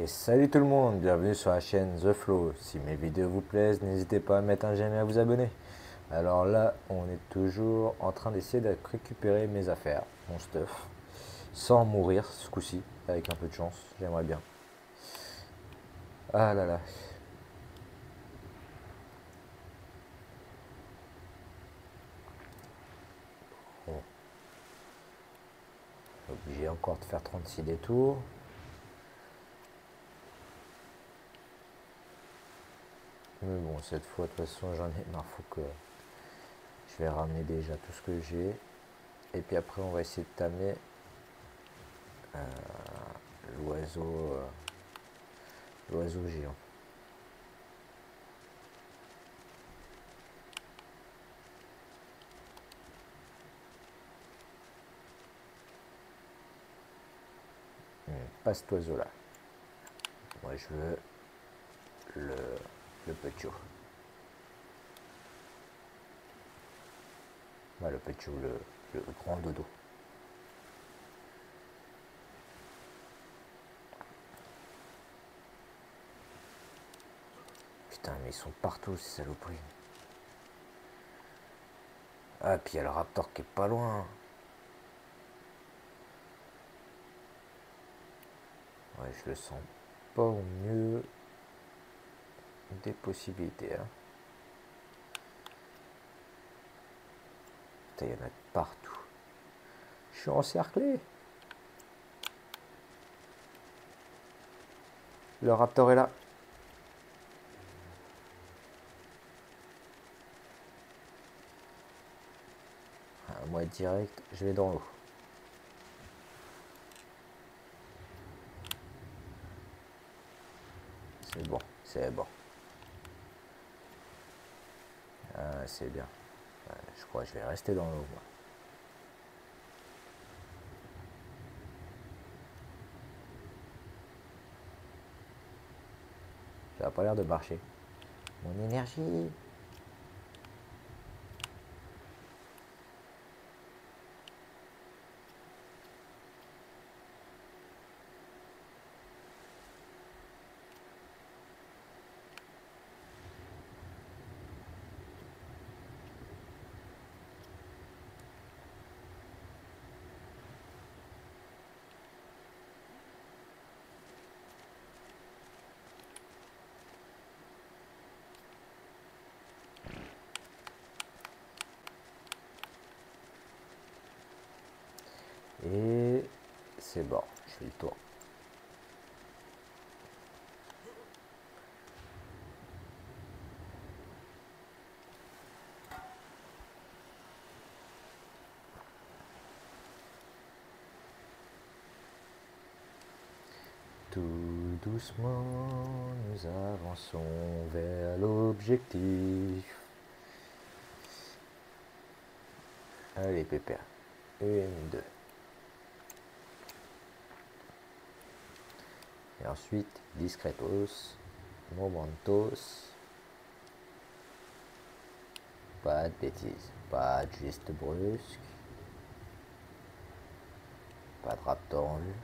Et salut tout le monde, bienvenue sur la chaîne The Flow. Si mes vidéos vous plaisent, n'hésitez pas à mettre un j'aime et à vous abonner. Alors là, on est toujours en train d'essayer de récupérer mes affaires, mon stuff, sans mourir ce coup-ci, avec un peu de chance, j'aimerais bien. Ah là là. Bon. Obligé encore de faire 36 détours. Mais bon, cette fois, de toute façon, j'en ai marre, faut que je vais ramener déjà tout ce que j'ai. Et puis après, on va essayer de tamer l'oiseau géant. Pas cet oiseau-là. Moi, je veux le... le grand dodo. Putain, mais ils sont partout ces saloperies. Ah, puis il y a le raptor qui est pas loin. Ouais, je le sens pas au mieux des possibilités, hein. Putain, il y en a partout. Je suis encerclé. Le raptor est là. Ah, moi direct, je vais dans l'eau. C'est bon, c'est bon. Ah, c'est bien. Je crois que je vais rester dans l'eau. Ça n'a pas l'air de marcher. Mon énergie. Et c'est bon, je fais le tour. Tout doucement, nous avançons vers l'objectif. Allez, pépère. Une, deux. Et ensuite, discretos, momentos, pas de bêtises, pas de gestes brusques, pas de raptor en vue.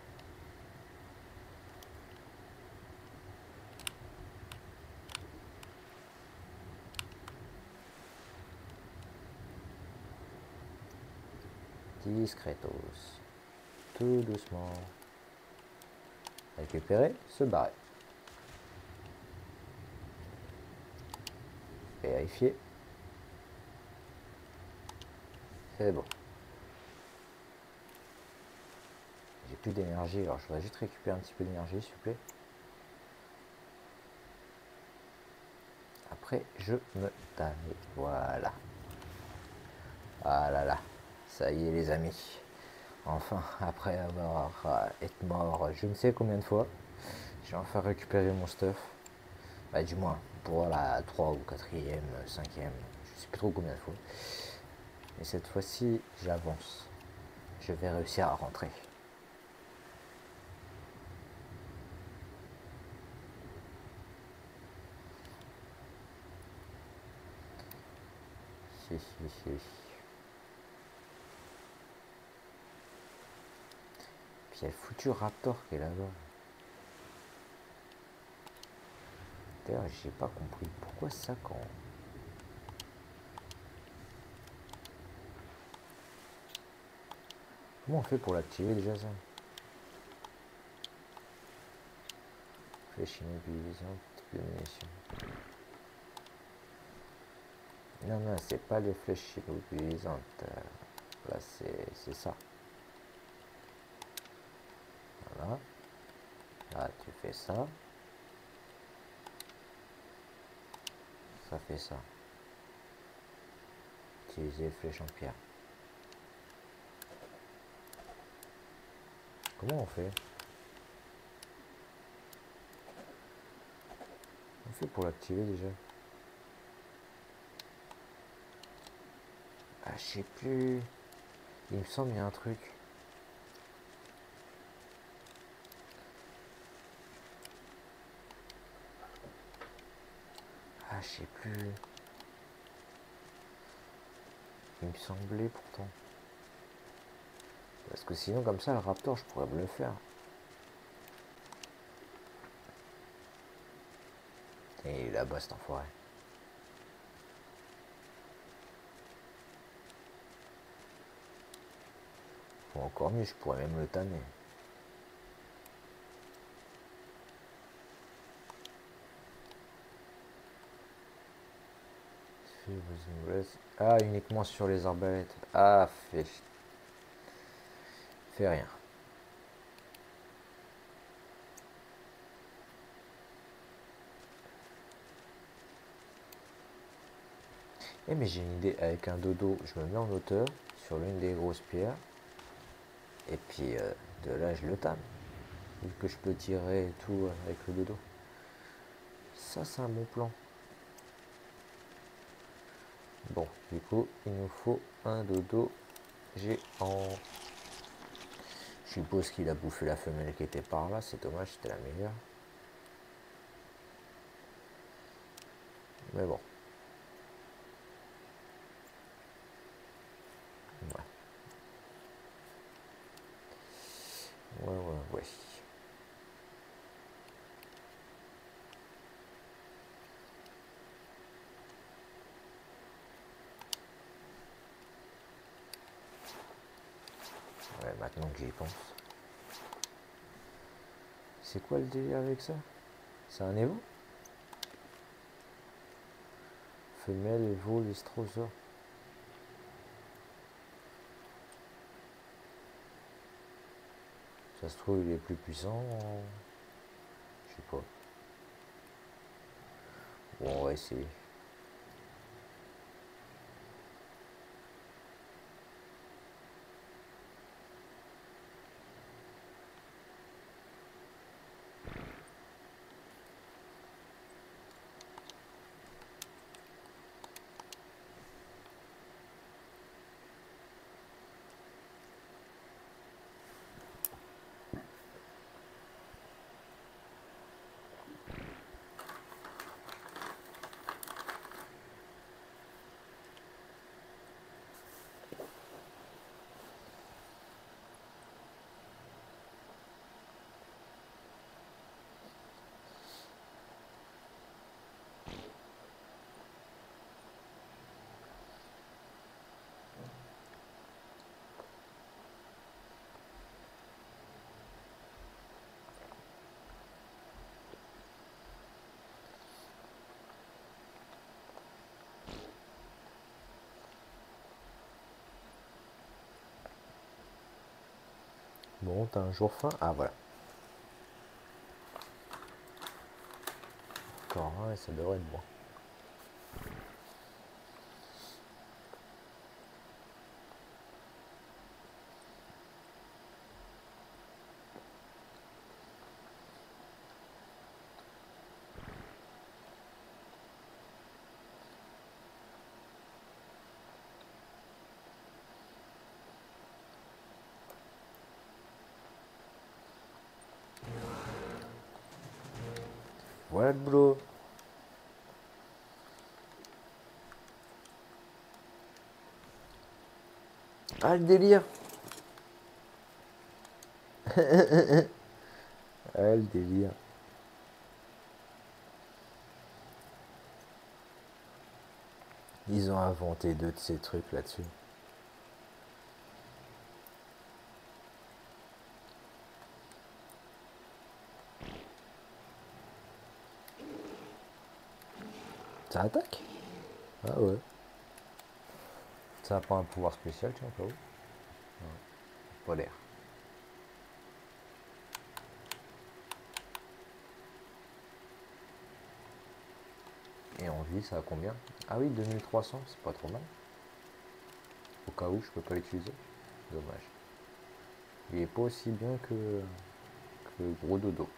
Discretos, tout doucement. Récupérer, se barrer. Vérifier. C'est bon. J'ai plus d'énergie, alors je voudrais juste récupérer un petit peu d'énergie, s'il vous plaît. Après, je me tame. Voilà. Ah là là. Ça y est, les amis. Enfin, après avoir été mort je ne sais combien de fois, j'ai enfin récupéré mon stuff. Bah, du moins, pour la 3 ou 4e, 5e, je sais plus trop combien de fois. Mais cette fois-ci, j'avance. Je vais réussir à rentrer. Puis il y a le foutu raptor qui est là-bas. terre et j'ai pas compris pourquoi ça campe. Comment on fait pour l'activer déjà ça? Flèche immobilisante, munitions. Non, non, c'est pas les flèches immobilisantes. Là, c'est ça. Voilà. Là, tu fais ça. Ça fait ça. Utiliser flèche en pierre. Comment on fait? On fait pour l'activer déjà. Ah, je sais plus. Il me semble qu'il y a un truc. Ah, je sais plus. Il me semblait pourtant. Parce que sinon, comme ça, le raptor, je pourrais me le faire. Et là-bas, cet enfoiré. Ou encore mieux, je pourrais même le tanner. Ah, uniquement sur les arbalètes. Ah, fait rien. Eh mais j'ai une idée, avec un dodo, je me mets en hauteur sur l'une des grosses pierres. Et puis de là je le tame. Vu que je peux tirer et tout avec le dodo. Ça c'est un bon plan. Bon, du coup, il nous faut un dodo géant. Je suppose qu'il a bouffé la femelle qui était par là, c'est dommage, c'était la meilleure. Mais bon. Ouais. Ouais, maintenant que j'y pense. C'est quoi le délire avec ça? C'est un évo? Femelle, évo, lystrosaure. Ça se trouve il est plus puissant, je sais pas. Bon, on va essayer. Bon, t'as un jour fin. Ah, voilà. Encore un et ça devrait être bon. Voilà le boulot. Ah, le délire. Ah, le délire. Ils ont inventé deux de ces trucs là-dessus. Ça attaque? Ah ouais. Ça n'a pas un pouvoir spécial, tiens, pas où? Pas l'air. Et en vie, ça a combien? Ah oui, 2300, c'est pas trop mal. Au cas où, je peux pas l'utiliser. Dommage. Il est pas aussi bien que gros dodo.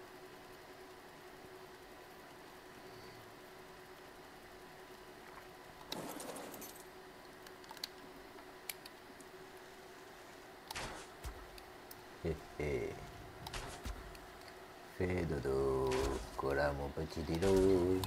Fais dodo, cola mon petit dilo.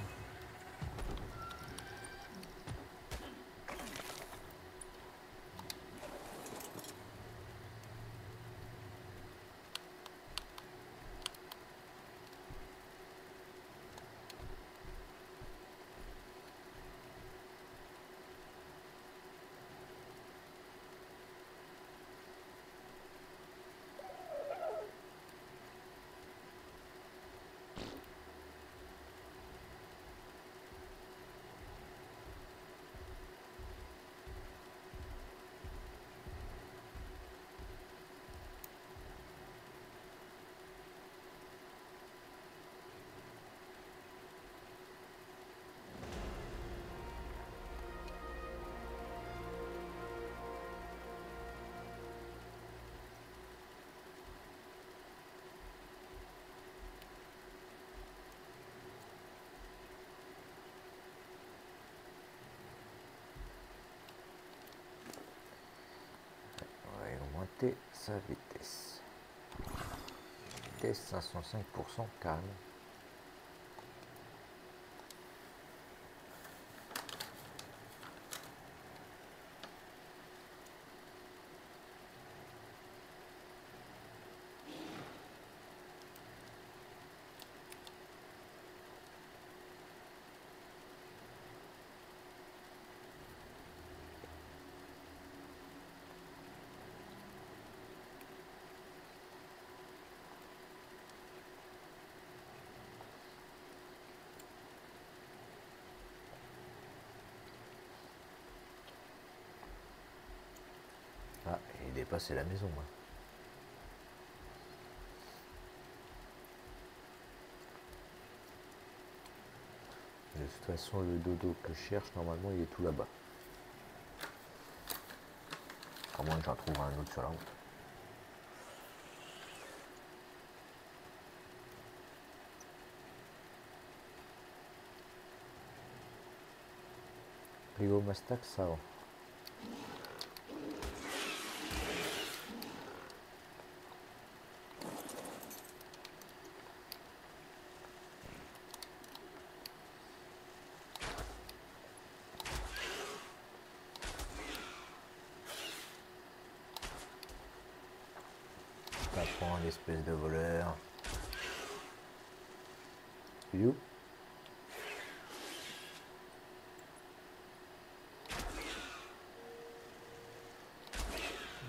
Sa vitesse. Vitesse 505% carrément. Dépasser la maison, moi. De toute façon, le dodo que je cherche, normalement, il est tout là-bas. À moins que j'en trouve un autre sur la route. Prigo Mastax, ça va. Espèce de voleur. You.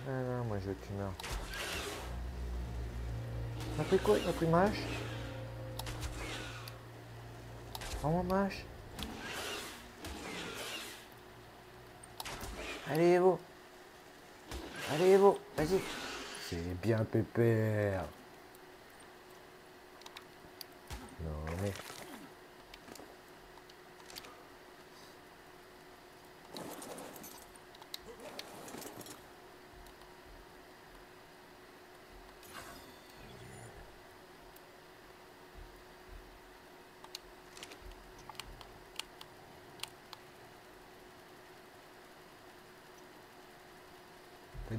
Ah non, moi je veux que tu meurs. Il m'a pris quoi? Il m'a pris ma hache? Prends-moi ma hache. Allez Evo. Allez Evo, vas-y. C'est bien pépère. Non mais...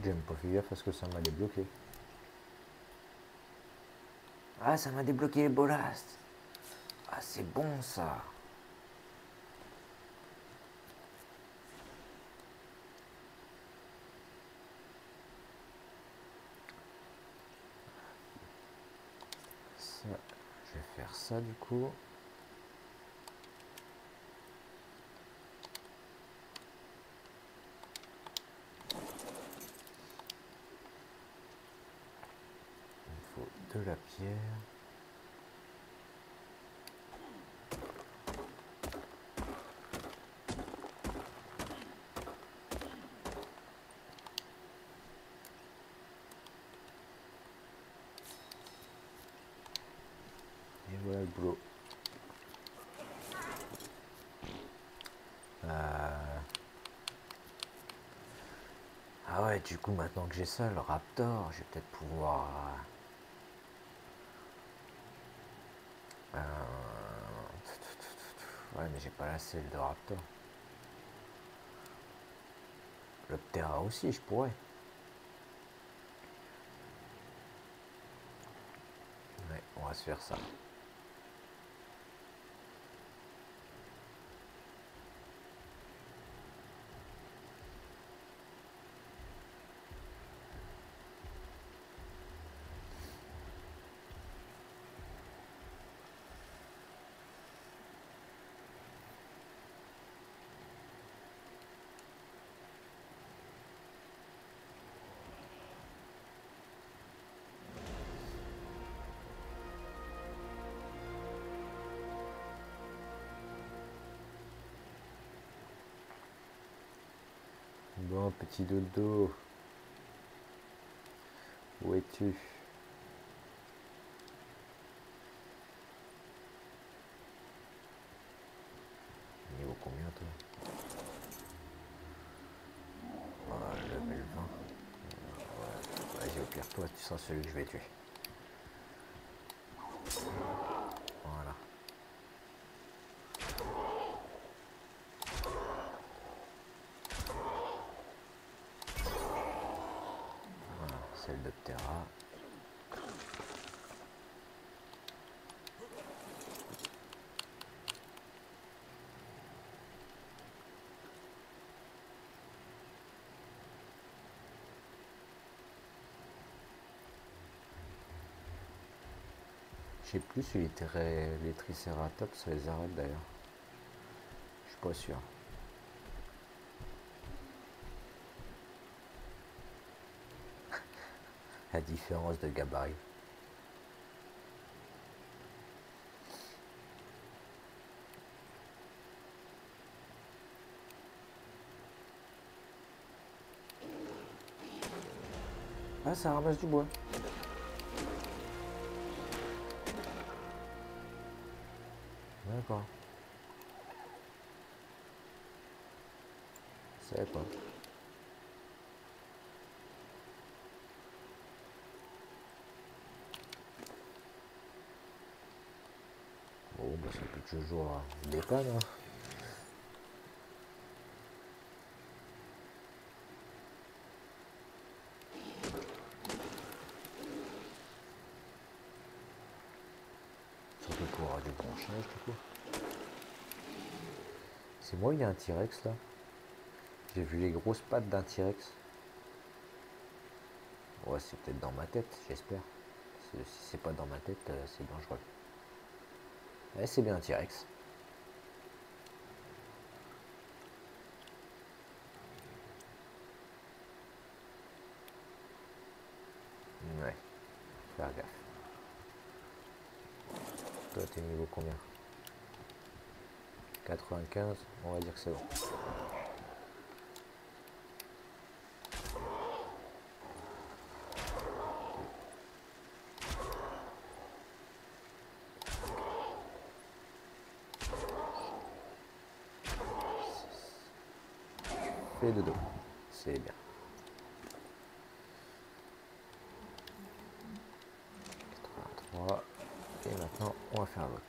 J'aime pas faire parce que ça m'a débloqué. Ah, ça m'a débloqué les bolastes. Ah, c'est bon ça. Ça, je vais faire ça du coup. niveau de la pierre. Et voilà le boulot. Ah ouais, du coup, maintenant que j'ai ça, le raptor, je vais peut-être pouvoir... Ouais, mais j'ai pas la selle de raptor. Le ptéra aussi, je pourrais. Ouais, on va se faire ça. Bon, petit dodo, où es-tu? Niveau combien toi? Oh, level 20. Vas-y, au pire, toi, tu seras celui que je vais tuer. Celle de Ptera. Je sais plus si les tricératops les arrêtent d'ailleurs. Je suis pas sûr. La différence de gabarit. Ah, ça ramasse du bois. D'accord. C'est quoi? Je joue à des pannes. Hein. Surtout pour avoir du branchage du coup. C'est moi, il y a un T-Rex là. J'ai vu les grosses pattes d'un T-Rex. Ouais, c'est peut-être dans ma tête, j'espère. Si c'est pas dans ma tête, c'est dangereux. Ouais, c'est bien un T-Rex. Ouais, faire gaffe. Toi, t'es niveau combien? 95, on va dire que c'est bon. Et de dos, c'est bien. Et maintenant on va faire l'autre.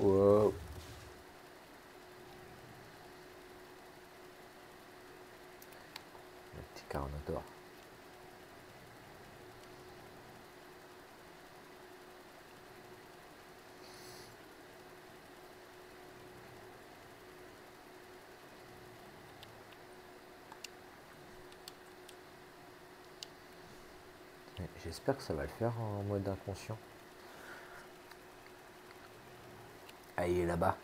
Wow. Pteranodon. J'espère que ça va le faire en mode inconscient. Ah, il est là-bas.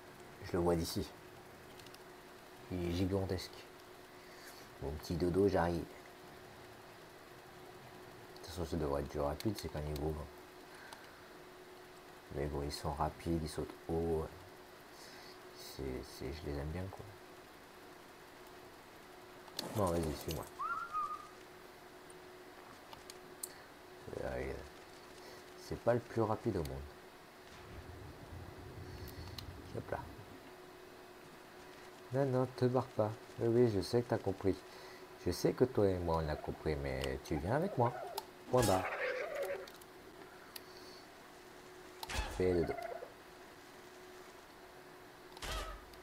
Je le vois d'ici. Il est gigantesque. Mon petit dodo, j'arrive. De toute façon, ça devrait être du rapide, c'est qu'un niveau. Mais bon, ils sont rapides, ils sautent haut. Je les aime bien, quoi. Bon, vas-y, suis-moi. C'est pas le plus rapide au monde. Hop là. Non, non, te barre pas. Oui, je sais que t'as compris. Je sais que toi et moi on a compris, mais tu viens avec moi. Point barre. Fais dodo.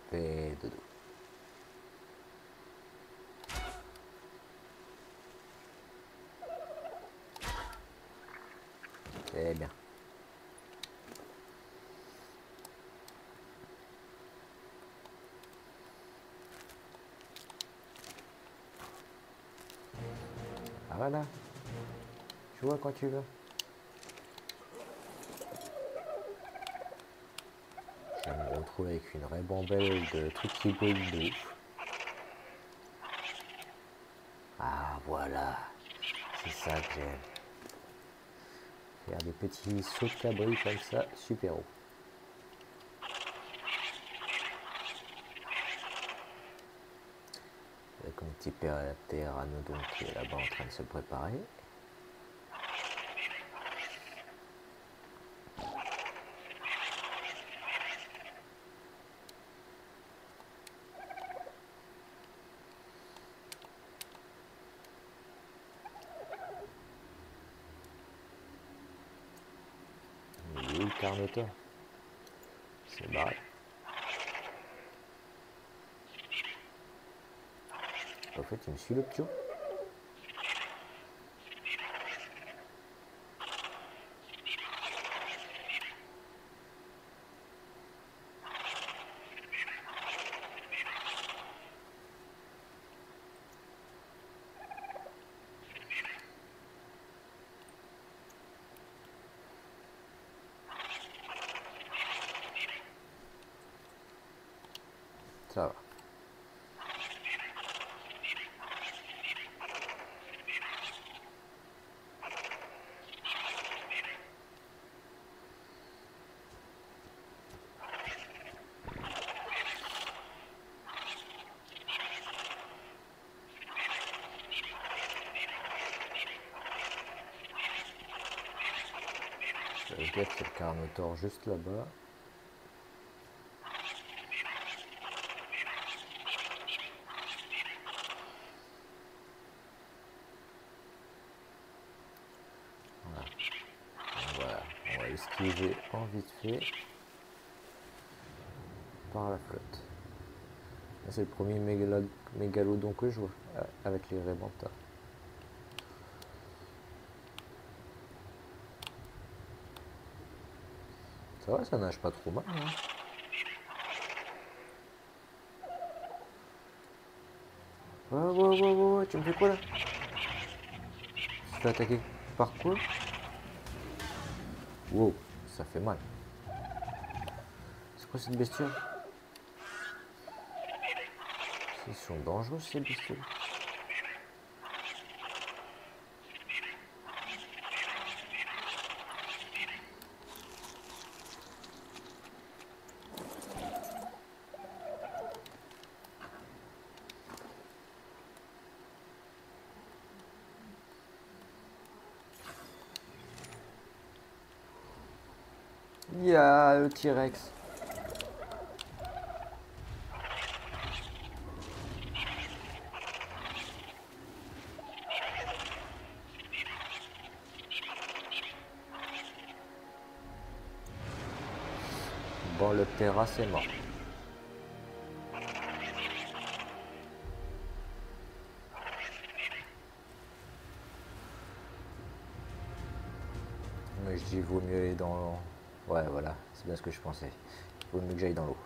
Fais dodo. C'est bien. Ah voilà. Tu vois quand tu veux. Je vais me retrouver avec une ribambelle de trucs qui brûlent de ouf. Ah voilà. C'est ça que j'aime. Faire des petits sauts de cabri comme ça, super haut. Avec mon petit Pteranodon qui est là-bas en train de se préparer. C'est barré. En fait, il me suit le ptio. Ça va. Je vais mettre le Pteranodon juste là-bas. Esquiver en vite fait par la flotte. C'est le premier mégalodon que je vois avec les rébentas. Ça va, ça nage pas trop mal. Hein. Oh, tu me fais quoi là? Tu te fais attaquer par quoi? Wow, ça fait mal. C'est quoi cette bestiole? Ils sont dangereux ces bestioles. Il y a le T-Rex. Bon, le Ptera, c'est mort. il vaut mieux aller dans l'eau. Ouais, voilà, c'est bien ce que je pensais. Il vaut mieux que j'aille dans l'eau.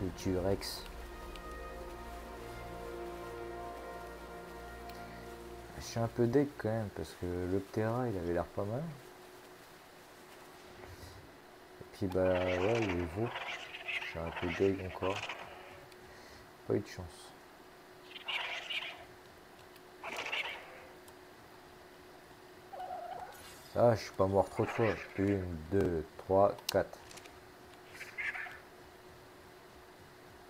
Le T-Rex. Je suis un peu deg quand même parce que le Ptera il avait l'air pas mal. Et puis bah ouais le veau. Je suis un peu deg encore. Pas eu de chance. Ah je suis pas mort trop de fois. 1, 2, 3, 4. À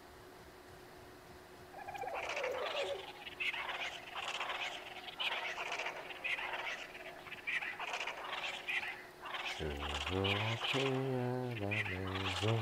la maison.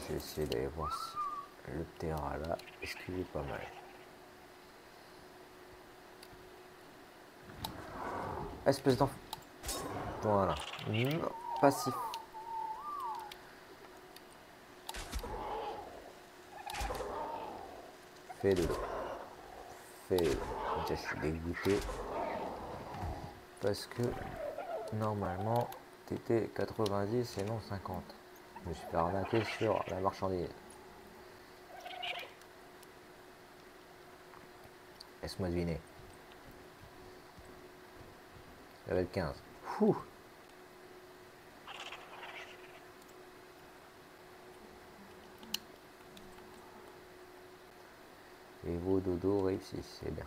Je vais essayer d'aller voir si le terrain là, est-ce qu'il est pas mal. Espèce d'enfant. Voilà. Non, passif. Fais de l'eau. Fais de l'eau. Je suis dégoûté. Parce que normalement, t'étais 90 et non 50. Je me suis fait arnaquer sur la marchandise. Laisse-moi deviner. Level 15. Ouh. Et vos dodo réussis, c'est bien.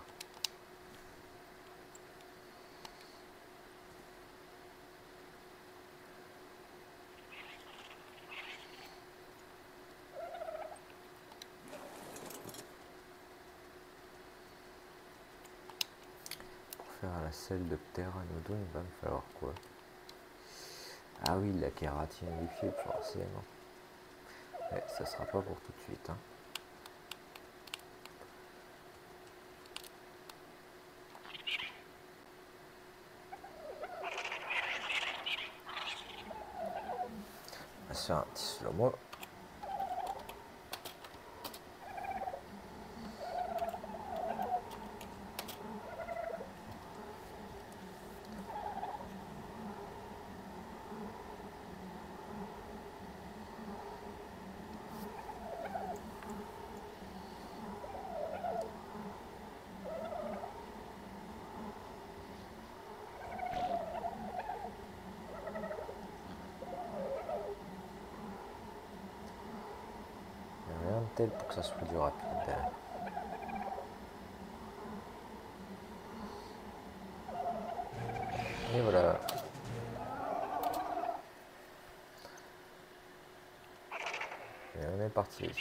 À la selle de Pteranodon, il va me falloir quoi? Ah oui, la kératine du fibre, forcément. Mais ça sera pas pour tout de suite. Hein. On va se faire un petit slow-mo. Pour que ça soit du rapide. Et voilà. Et on est parti.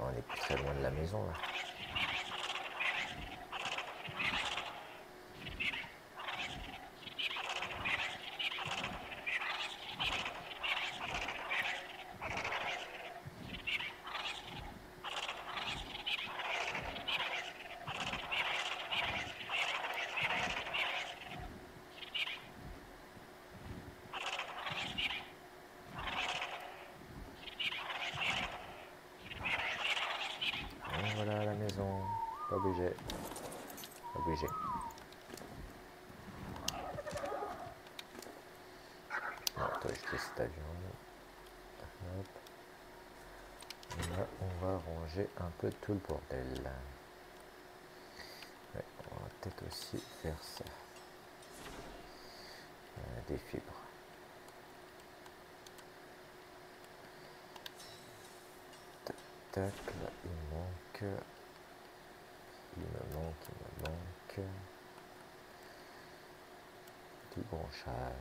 On est plus très loin de la maison là. Voilà la maison, pas obligé, pas obligé. Alors, toi, je laisse cet avion. Là, on va ranger un peu tout le bordel. peut-être aussi faire ça. Des fibres. Tac, tac, là il manque. Il me manque. Du branchage.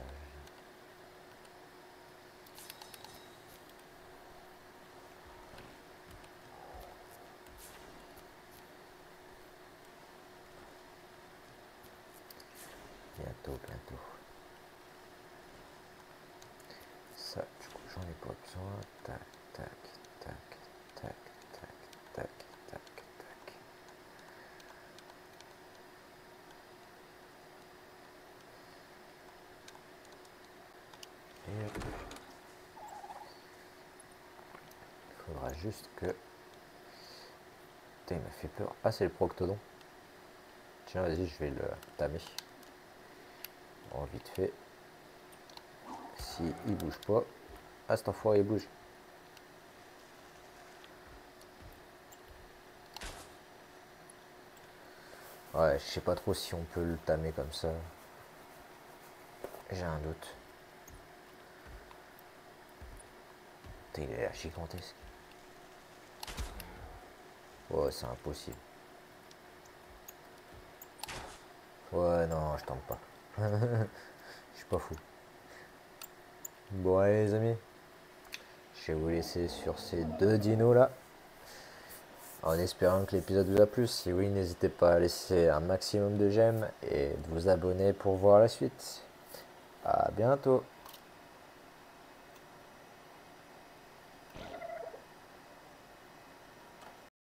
Bientôt. Ça, du coup, j'en ai pas besoin. Tac. Et hop. Il faudra juste que... Putain, il m'a fait peur. Ah, c'est le Proctodon. Tiens, vas-y, je vais le tamer. Vite fait, si il bouge pas, ah cet enfoiré il bouge. Ouais, je sais pas trop si on peut le tamer comme ça, j'ai un doute. Putain, il est gigantesque. Ouais, c'est impossible. Ouais, non, je tente pas. Je suis pas fou. Bon allez les amis, je vais vous laisser sur ces deux dinos là, en espérant que l'épisode vous a plu. Si oui, n'hésitez pas à laisser un maximum de j'aime et de vous abonner pour voir la suite. À bientôt.